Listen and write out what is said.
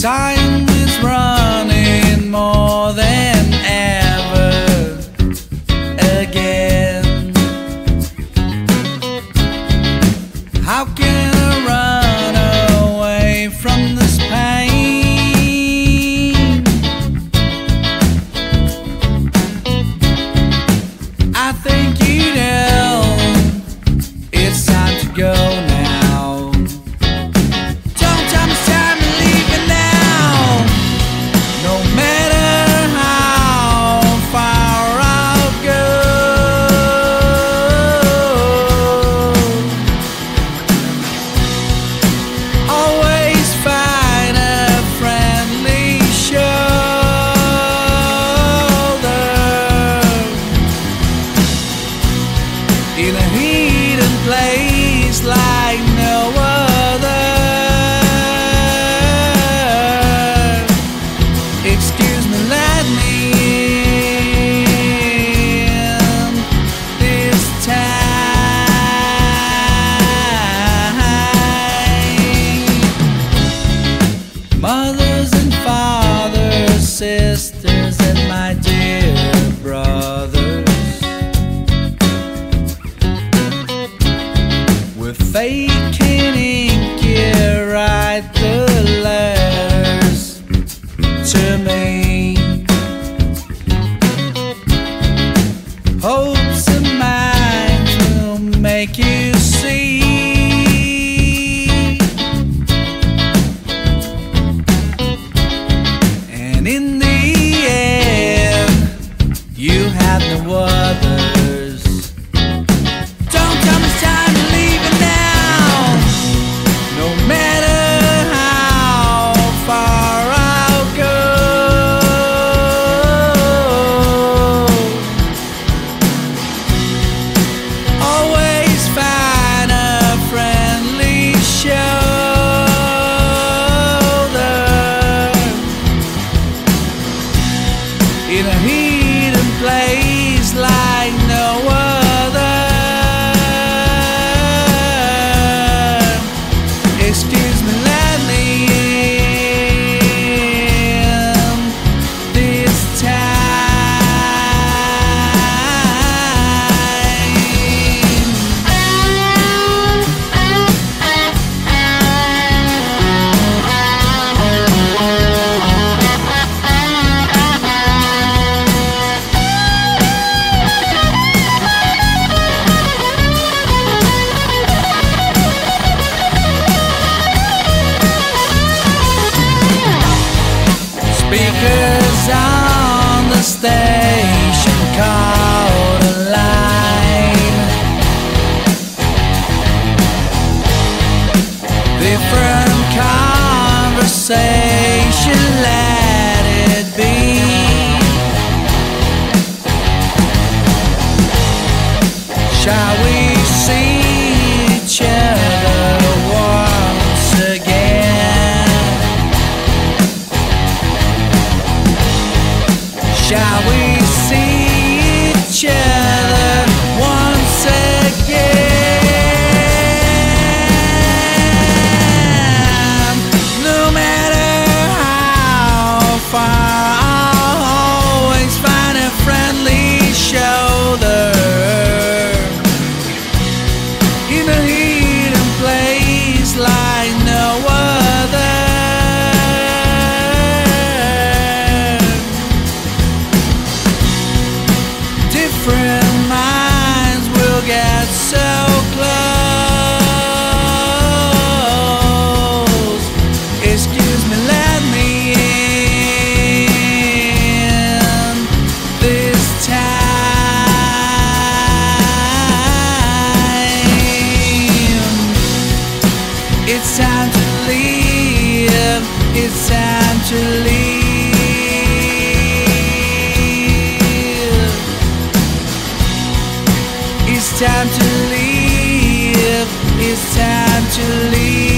Time is running more than ever again. How can I run away from this pain? I think you know it's time to go. In a hidden place like no other. Excuse me, let me in this time. Mothers and fathers, sisters and my dear brothers, fake and ink, you write the letters to me. Hopes of mine will make you see. And in the end, you have no other. In a hidden place like no other. Excuse me, let me in this time. Speakers on the station called a line. Different conversation, let it be. Shall we see each other once again? Shall we see each other once again? No matter how far, I'll always find a friendly shoulder in a hidden place like no other. Different minds will get so close. Excuse me, let me in this time. It's time to leave. It's time to leave. It's time to leave, it's time to leave.